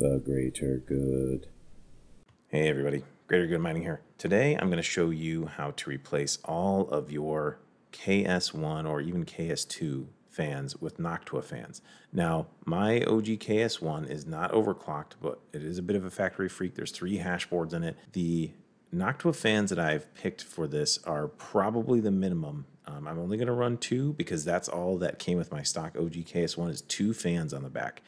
the greater good. Hey everybody, Greater Good Mining here. Today I'm going to show you how to replace all of your KS1 or even KS2 fans with Noctua fans. Now, my OG KS1 is not overclocked, but it is a bit of a factory freak. There's 3 hash boards in it. The Noctua fans that I've picked for this are probably the minimum. I'm only going to run 2 because that's all that came with my stock OG KS1 is 2 fans on the back.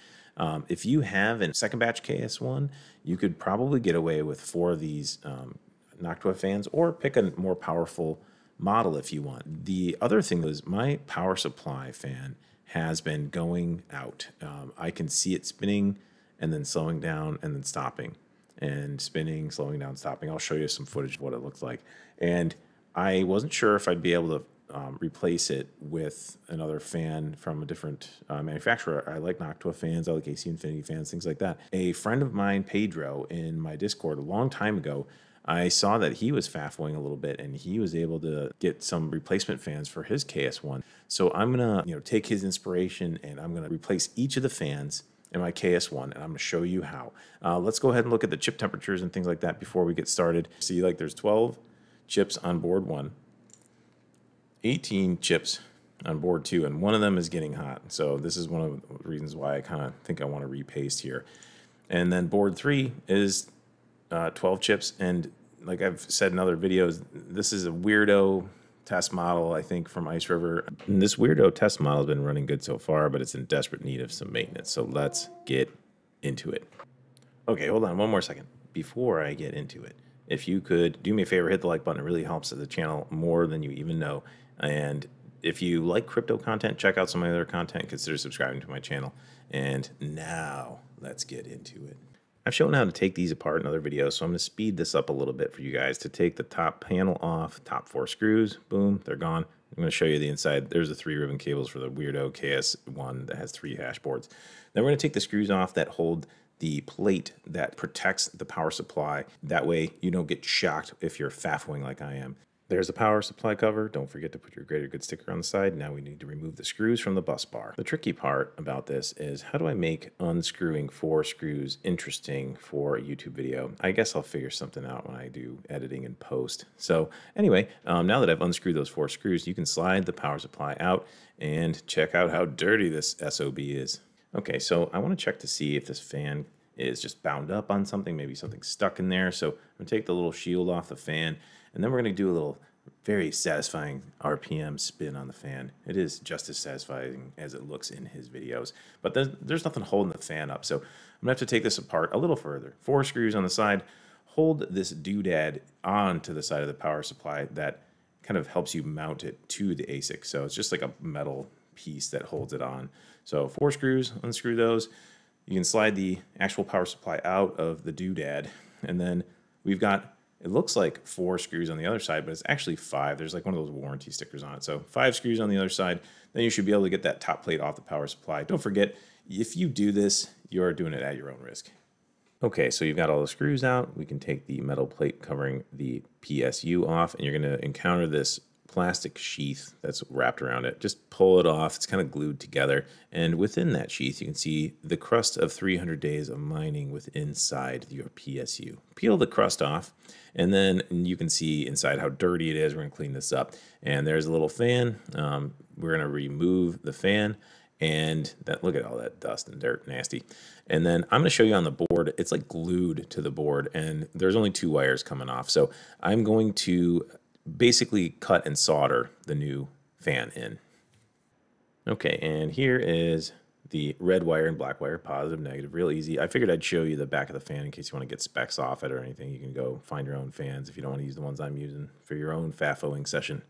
If you have a second batch KS1, you could probably get away with 4 of these Noctua fans, or pick a more powerful model if you want. The other thing is my power supply fan has been going out. I can see it spinning and then slowing down and then stopping and spinning, slowing down, stopping. I'll show you some footage of what it looks like. And I wasn't sure if I'd be able to replace it with another fan from a different manufacturer. I like Noctua fans, I like AC Infinity fans, things like that. A friend of mine, Pedro, in my Discord a long time ago, I saw that he was faffling a little bit and he was able to get some replacement fans for his KS1. So I'm gonna take his inspiration and I'm gonna replace each of the fans in my KS1, and I'm gonna show you how. Let's go ahead and look at the chip temperatures and things like that before we get started. See, like, there's 12 chips on board 1. 18 chips on board 2, and one of them is getting hot. So this is one of the reasons why I kind of think I want to repaste here. And then board 3 is 12 chips. And like I've said in other videos, this is a weirdo test model, I think, from IceRiver. And this weirdo test model has been running good so far, but it's in desperate need of some maintenance. So let's get into it. Okay, hold on one more second before I get into it. If you could do me a favor, hit the like button. It really helps the channel more than you even know. And if you like crypto content, check out some of my other content. Consider subscribing to my channel. And now let's get into it. I've shown how to take these apart in other videos, so I'm going to speed this up a little bit for you guys. To take the top panel off, top 4 screws, boom, they're gone. I'm going to show you the inside. There's the 3 ribbon cables for the weirdo KS1 that has 3 hash boards. Then we're going to take the screws off that hold the plate that protects the power supply. That way you don't get shocked if you're faffling like I am. There's the power supply cover. Don't forget to put your Greater Good sticker on the side. Now we need to remove the screws from the bus bar. The tricky part about this is, how do I make unscrewing 4 screws interesting for a YouTube video? I guess I'll figure something out when I do editing and post. So anyway, now that I've unscrewed those 4 screws, you can slide the power supply out and check out how dirty this SOB is. Okay, so I want to check to see if this fan is just bound up on something, maybe something's stuck in there. So I'm going to take the little shield off the fan, and then we're going to do a little very satisfying RPM spin on the fan. It is just as satisfying as it looks in his videos, but there's nothing holding the fan up. So I'm going to have to take this apart a little further. 4 screws on the side hold this doodad onto the side of the power supply that kind of helps you mount it to the ASIC. So it's just like a metal piece that holds it on. So 4 screws, unscrew those. You can slide the actual power supply out of the doodad, and then we've got, it looks like 4 screws on the other side, but it's actually 5. There's like one of those warranty stickers on it. So 5 screws on the other side. Then you should be able to get that top plate off the power supply. Don't forget, if you do this, you're doing it at your own risk. Okay, so you've got all the screws out. We can take the metal plate covering the PSU off, and you're going to encounter this plastic sheath that's wrapped around it. Just pull it off. It's kind of glued together, and within that sheath you can see the crust of 300 days of mining with inside your PSU. Peel the crust off, and then you can see inside how dirty it is. We're gonna clean this up, and there's a little fan. We're gonna remove the fan, and that, look at all that dust and dirt, nasty. And then I'm gonna show you on the board, it's like glued to the board, and there's only 2 wires coming off. So I'm going to basically cut and solder the new fan in. Okay, and here is the red wire and black wire, positive, negative, real easy. I figured I'd show you the back of the fan in case you want to get specs off it or anything. You can go find your own fans if you don't want to use the ones I'm using for your own FAFOing session.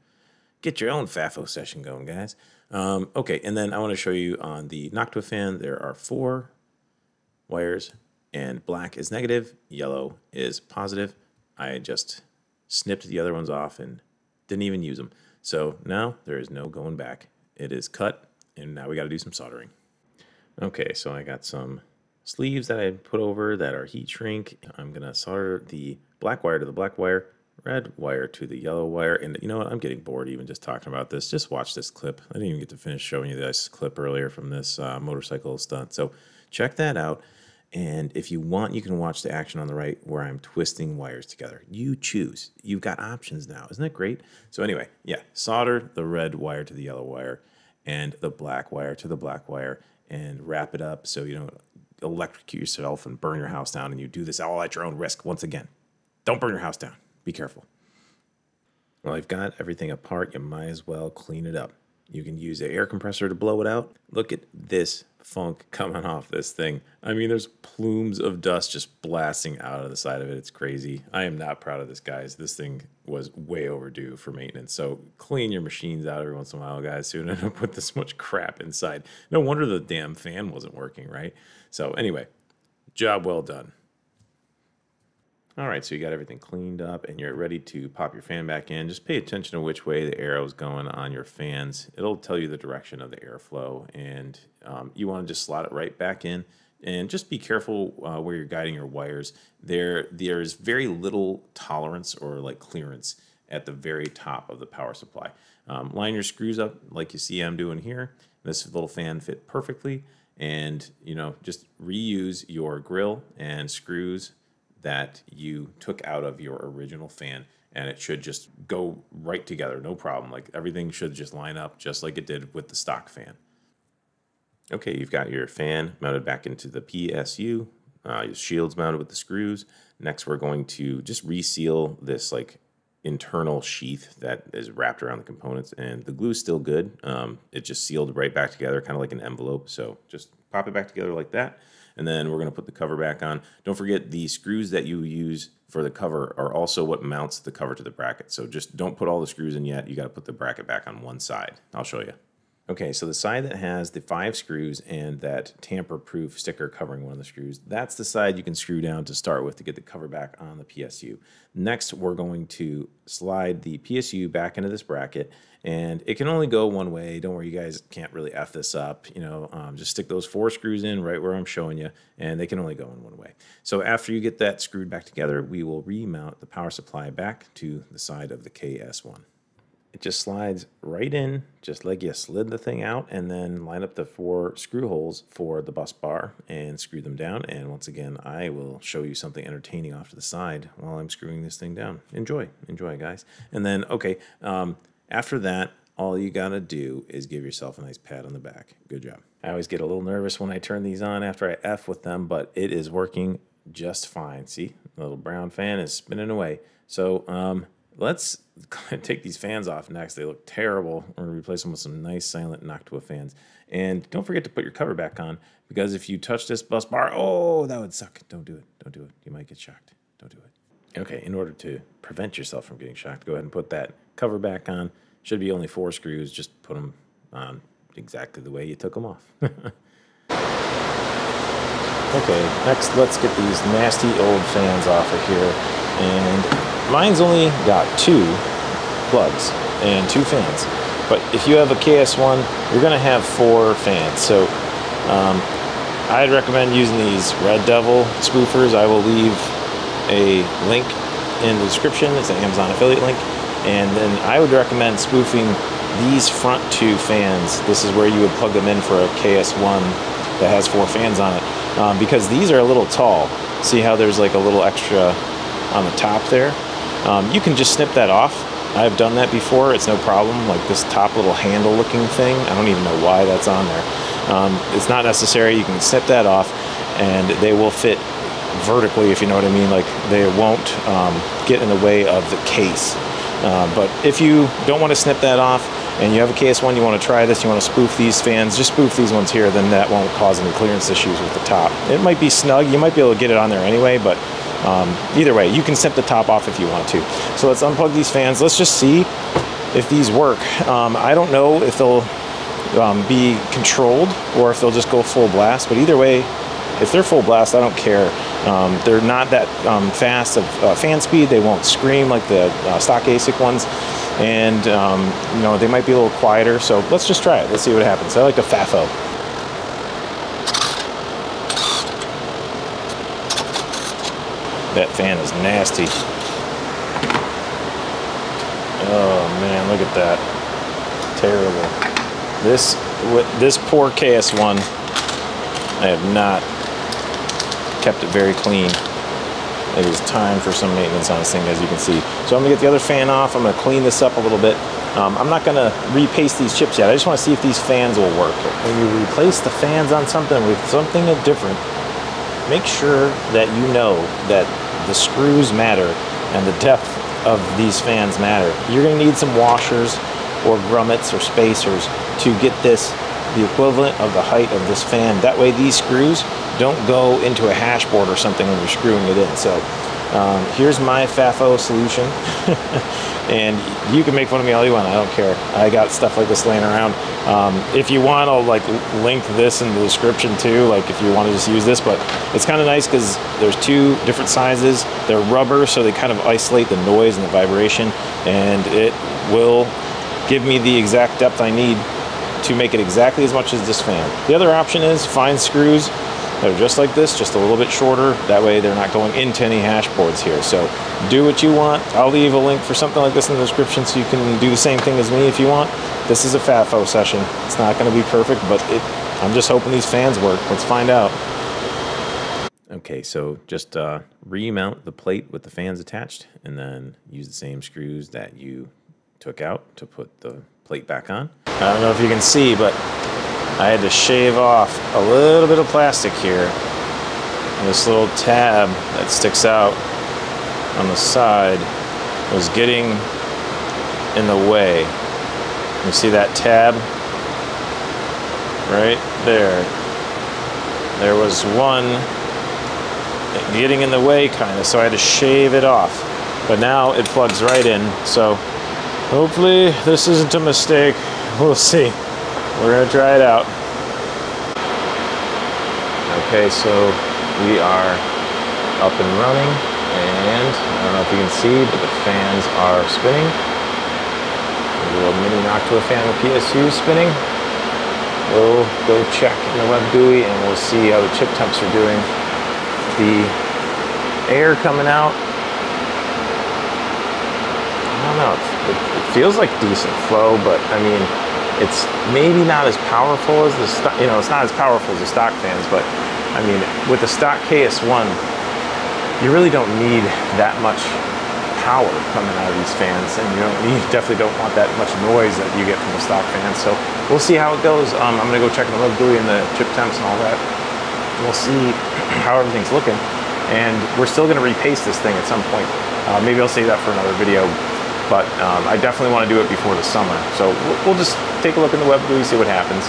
Get your own FAFO session going, guys. Okay, and then I want to show you on the Noctua fan, there are 4 wires, and black is negative, yellow is positive. I just snipped the other ones off and didn't even use them. So now there is no going back. It is cut, and now we got to do some soldering. Okay, so I got some sleeves that I put over that are heat shrink. I'm going to solder the black wire to the black wire, red wire to the yellow wire. And you know what? I'm getting bored even just talking about this. Just watch this clip. I didn't even get to finish showing you this clip earlier from this motorcycle stunt. So check that out. And if you want, you can watch the action on the right where I'm twisting wires together. You choose. You've got options now. Isn't that great? So anyway, yeah, solder the red wire to the yellow wire and the black wire to the black wire and wrap it up so you don't electrocute yourself and burn your house down, and you do this all at your own risk. Once again, don't burn your house down. Be careful. Well, I've got everything apart. You might as well clean it up. You can use an air compressor to blow it out. Look at this funk coming off this thing. I mean, there's plumes of dust just blasting out of the side of it. It's crazy. I am not proud of this, guys. This thing was way overdue for maintenance. So clean your machines out every once in a while, guys, so you don't end up with this much crap inside. No wonder the damn fan wasn't working, right? So anyway, job well done. All right, so you got everything cleaned up and you're ready to pop your fan back in. Just pay attention to which way the arrow is going on your fans. It'll tell you the direction of the airflow, and you want to just slot it right back in. And just be careful where you're guiding your wires. There's very little tolerance or like clearance at the very top of the power supply. Line your screws up like you see I'm doing here. This little fan fit perfectly, and you know, just reuse your grill and screws that you took out of your original fan, and it should just go right together, no problem. Like everything should just line up just like it did with the stock fan. Okay, you've got your fan mounted back into the PSU, your shield's mounted with the screws. Next, we're going to just reseal this like internal sheath that is wrapped around the components, and the glue's still good. It just sealed right back together, kind of like an envelope. So just pop it back together like that. And then we're going to put the cover back on. Don't forget, the screws that you use for the cover are also what mounts the cover to the bracket. So just don't put all the screws in yet. You got to put the bracket back on one side. I'll show you. Okay, so the side that has the 5 screws and that tamper-proof sticker covering one of the screws, that's the side you can screw down to start with to get the cover back on the PSU. Next, we're going to slide the PSU back into this bracket, and it can only go one way. Don't worry, you guys can't really F this up. You know, just stick those 4 screws in right where I'm showing you, and they can only go in one way. So after you get that screwed back together, we will remount the power supply back to the side of the KS1. It just slides right in, just like you slid the thing out, and then line up the 4 screw holes for the bus bar and screw them down. And once again, I will show you something entertaining off to the side while I'm screwing this thing down. Enjoy, enjoy, guys. And then, okay, after that, all you gotta do is give yourself a nice pat on the back. Good job. I always get a little nervous when I turn these on after I F with them, but it is working just fine. See, the little brown fan is spinning away. So, let's take these fans off next. They look terrible. We're going to replace them with some nice silent Noctua fans. And don't forget to put your cover back on, because if you touch this bus bar, oh, that would suck. Don't do it. Don't do it. You might get shocked. Don't do it. Okay, in order to prevent yourself from getting shocked, go ahead and put that cover back on. Should be only 4 screws. Just put them on exactly the way you took them off. Okay, next let's get these nasty old fans off of here. And mine's only got 2 plugs and 2 fans, but if you have a KS1, you're going to have 4 fans. So I'd recommend using these Red Devil spoofers. I will leave a link in the description. It's an Amazon affiliate link. And then I would recommend spoofing these front 2 fans. This is where you would plug them in for a KS1 that has 4 fans on it, because these are a little tall. See how there's like a little extra on the top there? You can just snip that off. I've done that before. It's no problem. Like this top little handle looking thing, I don't even know why that's on there. It's not necessary. You can snip that off and they will fit vertically, if you know what I mean. Like they won't get in the way of the case. But if you don't want to snip that off and you have a KS1, you want to try this, you want to spoof these fans, just spoof these ones here, then that won't cause any clearance issues with the top. It might be snug. You might be able to get it on there anyway, but either way, you can snip the top off if you want to. So let's unplug these fans. Let's just see if these work. I don't know if they'll be controlled or if they'll just go full blast, but either way, if they're full blast, I don't care. They're not that fast of fan speed. They won't scream like the stock ASIC ones, and you know, they might be a little quieter. So let's just try it. Let's see what happens. I like the FAFO. That fan is nasty. Oh man, look at that. Terrible. This poor KS1, I have not kept it very clean. It is time for some maintenance on this thing, as you can see. So I'm gonna get the other fan off. I'm gonna clean this up a little bit. I'm not gonna repaste these chips yet. I just wanna see if these fans will work. When you replace the fans on something with something different, make sure that you know that the screws matter and the depth of these fans matter. You're gonna need some washers or grommets or spacers to get this the equivalent of the height of this fan. That way these screws don't go into a hash board or something when you're screwing it in. So here's my FAFO solution. And you can make fun of me all you want, I don't care. I got stuff like this laying around. If you want, I'll like link this in the description too, like if you want to just use this, but it's kind of nice because there's two different sizes. They're rubber, so they kind of isolate the noise and the vibration, and it will give me the exact depth I need to make it exactly as much as this fan. The other option is find screws that are just like this, just a little bit shorter. That way they're not going into any hash boards here. So do what you want. I'll leave a link for something like this in the description so you can do the same thing as me if you want. This is a FAFO session. It's not gonna be perfect, but I'm just hoping these fans work. Let's find out. Okay, so just remount the plate with the fans attached and then use the same screws that you took out to put the plate back on. I don't know if you can see, but I had to shave off a little bit of plastic here. And this little tab that sticks out on the side was getting in the way. You see that tab? Right there. There was one getting in the way, kind of, so I had to shave it off. But now it plugs right in, so hopefully this isn't a mistake. We'll see. We're gonna try it out. Okay, so we are up and running, and I don't know if you can see, but the fans are spinning. There's a little mini Noctua fan with PSU spinning. We'll go check in the web GUI and we'll see how the chip temps are doing. The air coming out, I don't know, it feels like decent flow, but I mean, it's maybe not as powerful as the stock, you know, it's not as powerful as the stock fans, but I mean, with the stock KS1, you really don't need that much power coming out of these fans, and you definitely don't want that much noise that you get from the stock fans. So we'll see how it goes. I'm gonna go check the web GUI and the chip temps and all that. We'll see how everything's looking, and we're still gonna repaste this thing at some point. Maybe I'll save that for another video. But I definitely want to do it before the summer. So we'll just take a look in the web GUI, see what happens.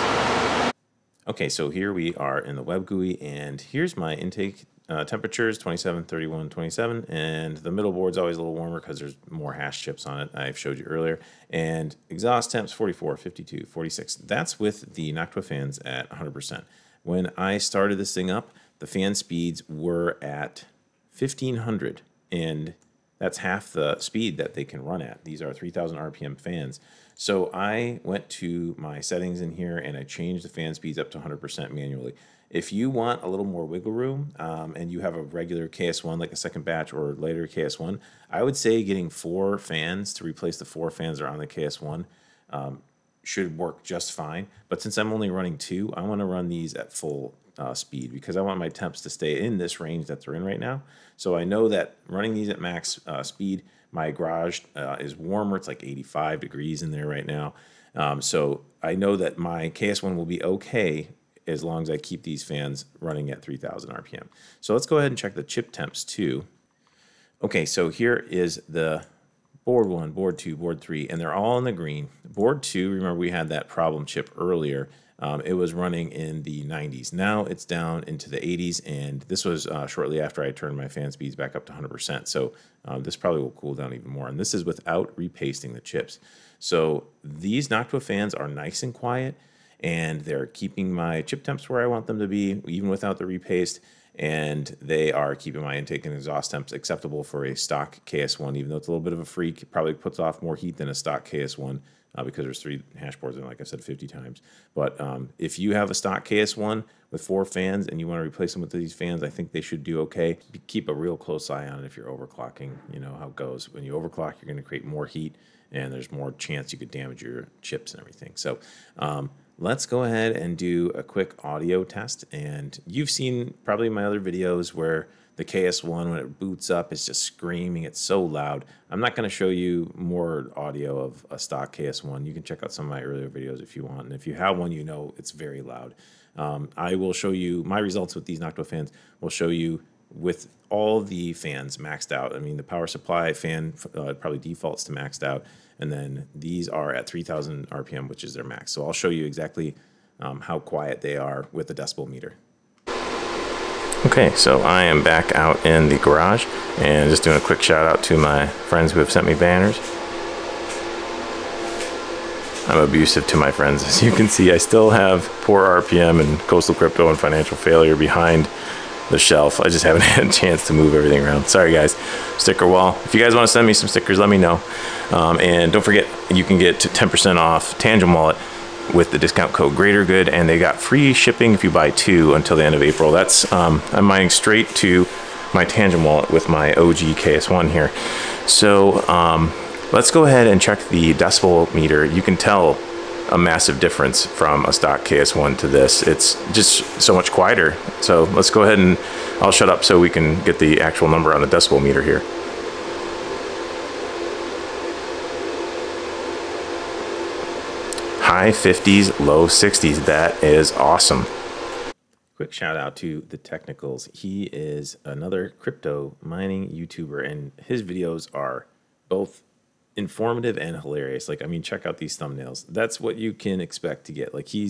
Okay, so here we are in the web GUI, and here's my intake temperatures, 27, 31, 27. And the middle board's always a little warmer because there's more hash chips on it, I've showed you earlier. And exhaust temps, 44, 52, 46. That's with the Noctua fans at 100%. When I started this thing up, the fan speeds were at 1,500, and that's half the speed that they can run at. These are 3,000 RPM fans. So I went to my settings in here and I changed the fan speeds up to 100% manually. If you want a little more wiggle room and you have a regular KS1, like a second batch or later KS1, I would say getting 4 fans to replace the 4 fans that are on the KS1 should work just fine. But since I'm only running 2, I want to run these at full speed because I want my temps to stay in this range that they're in right now. So I know that running these at max speed, my garage is warmer. It's like 85 degrees in there right now. So I know that my KS1 will be okay as long as I keep these fans running at 3,000 RPM. So let's go ahead and check the chip temps too. Okay, so here is the board 1, board 2, board 3, and they're all in the green. Board 2, remember we had that problem chip earlier. It was running in the 90s. Now it's down into the 80s, and this was shortly after I turned my fan speeds back up to 100%. So this probably will cool down even more, and this is without repasting the chips. So these Noctua fans are nice and quiet, and they're keeping my chip temps where I want them to be, even without the repaste, and they are keeping my intake and exhaust temps acceptable for a stock KS1, even though it's a little bit of a freak. It probably puts off more heat than a stock KS1 because there's 3 hash boards in, like I said 50 times. But if you have a stock KS1 with 4 fans and you want to replace them with these fans, I think they should do okay. Keep a real close eye on it if you're overclocking. You know how it goes. When you overclock, you're going to create more heat, and there's more chance you could damage your chips and everything. So let's go ahead and do a quick audio test. And you've seen probably my other videos where the KS1, when it boots up, it's just screaming. It's so loud. I'm not going to show you more audio of a stock KS1. You can check out some of my earlier videos if you want. And if you have one, you know it's very loud. I will show you my results with these Noctua fans. We'll show you with all the fans maxed out. I mean, the power supply fan probably defaults to maxed out. And then these are at 3,000 RPM, which is their max. So I'll show you exactly how quiet they are with the decibel meter. Okay, so I am back out in the garage and just doing a quick shout out to my friends who have sent me banners. I'm abusive to my friends. As you can see, I still have poor RPM and coastal crypto and financial failure behind the shelf. I just haven't had a chance to move everything around. Sorry guys, sticker wall. If you guys want to send me some stickers, let me know. And don't forget, you can get 10% off Tangem wallet with the discount code Greater Good, and they got free shipping if you buy 2 until the end of April. That's I'm mining straight to my Tangem wallet with my OG KS1 here. So let's go ahead and check the decibel meter. You can tell a massive difference from a stock KS1 to this. It's just so much quieter. So let's go ahead and I'll shut up so we can get the actual number on the decibel meter here. High 50s, low 60s. That is awesome. Quick shout out to The Technicals. He is another crypto mining YouTuber, and his videos are both informative and hilarious. Like, I mean, check out these thumbnails. That's what you can expect to get. Like, he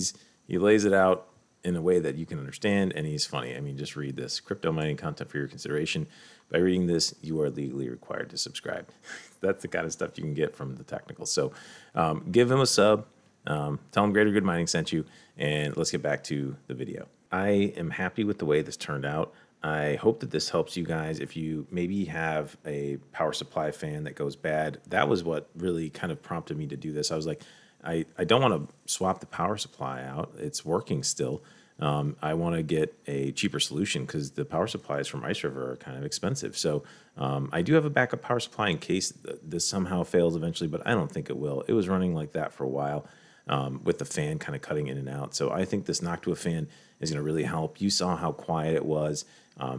lays it out in a way that you can understand, and he's funny. I mean, just read this. Crypto mining content for your consideration. By reading this, you are legally required to subscribe. That's the kind of stuff you can get from The Technicals. So give him a sub. Tell them Greater Good Mining sent you, and let's get back to the video. I am happy with the way this turned out. I hope that this helps you guys. If you maybe have a power supply fan that goes bad, that was what really kind of prompted me to do this. I was like, I don't want to swap the power supply out. It's working still. I want to get a cheaper solution because the power supplies from IceRiver are kind of expensive. So I do have a backup power supply in case this somehow fails eventually, but I don't think it will. It was running like that for a while. With the fan kind of cutting in and out. So I think this Noctua fan is going to really help. You saw how quiet it was.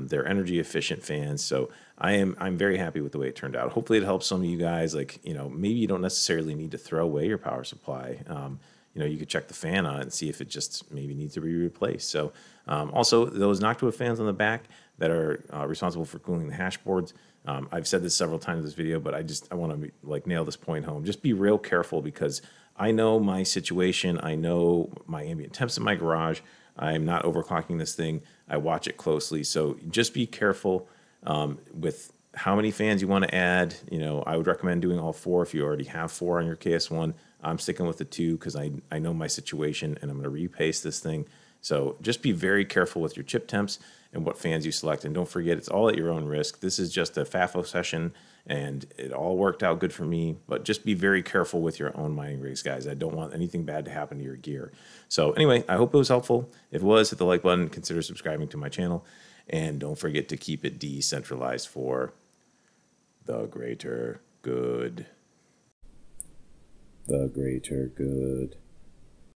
They're energy efficient fans. So I'm very happy with the way it turned out. Hopefully it helps some of you guys. Like, you know, maybe you don't necessarily need to throw away your power supply. You know, you could check the fan on it and see if it just maybe needs to be replaced. So also those Noctua fans on the back that are responsible for cooling the hash boards. I've said this several times in this video, but I want to like nail this point home. Just be real careful, because I know my situation. I know my ambient temps in my garage. I'm not overclocking this thing. I watch it closely. So just be careful with how many fans you want to add. You know, I would recommend doing all 4 if you already have 4 on your KS1. I'm sticking with the 2 because I know my situation, and I'm going to repace this thing. So just be very careful with your chip temps and what fans you select. And don't forget, it's all at your own risk. This is just a FAFO session, and it all worked out good for me. But just be very careful with your own mining rigs, guys. I don't want anything bad to happen to your gear. So anyway, I hope it was helpful. If it was, hit the like button, consider subscribing to my channel, and don't forget to keep it decentralized for the greater good. The greater good.